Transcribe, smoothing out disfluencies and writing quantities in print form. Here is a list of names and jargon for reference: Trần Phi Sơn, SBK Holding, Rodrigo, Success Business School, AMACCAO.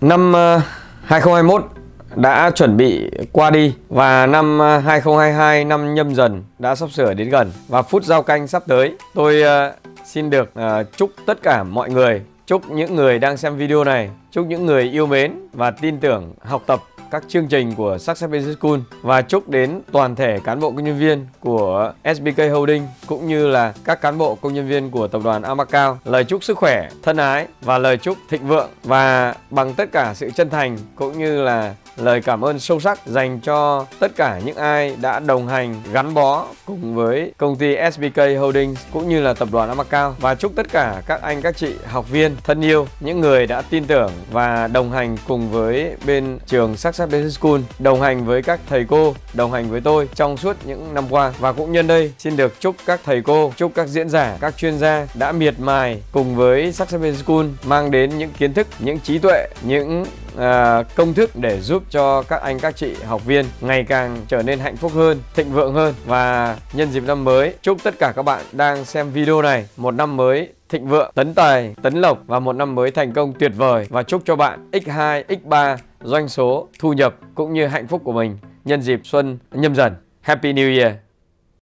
Năm 2021 đã chuẩn bị qua đi và năm 2022, năm Nhâm Dần đã sắp sửa đến gần và phút giao canh sắp tới. Tôi xin được chúc tất cả mọi người, chúc những người đang xem video này, chúc những người yêu mến và tin tưởng học tập các chương trình của Success Business School và chúc đến toàn thể cán bộ công nhân viên của SBK Holding cũng như là các cán bộ công nhân viên của tập đoàn AMACCAO lời chúc sức khỏe, thân ái và lời chúc thịnh vượng. Và bằng tất cả sự chân thành cũng như là lời cảm ơn sâu sắc dành cho tất cả những ai đã đồng hành gắn bó cùng với công ty SBK Holding cũng như là tập đoàn AMACCAO, và chúc tất cả các anh các chị học viên thân yêu, những người đã tin tưởng và đồng hành cùng với bên trường Success Business School, đồng hành với các thầy cô, đồng hành với tôi trong suốt những năm qua. Và cũng nhân đây xin được chúc các thầy cô, chúc các diễn giả, các chuyên gia đã miệt mài cùng với Success Business School mang đến những kiến thức, những trí tuệ, những công thức để giúp cho các anh các chị học viên ngày càng trở nên hạnh phúc hơn, thịnh vượng hơn. Và nhân dịp năm mới, chúc tất cả các bạn đang xem video này một năm mới thịnh vượng, tấn tài, tấn lộc và một năm mới thành công tuyệt vời. Và chúc cho bạn x2, x3 doanh số, thu nhập cũng như hạnh phúc của mình nhân dịp xuân Nhâm Dần. Happy New Year!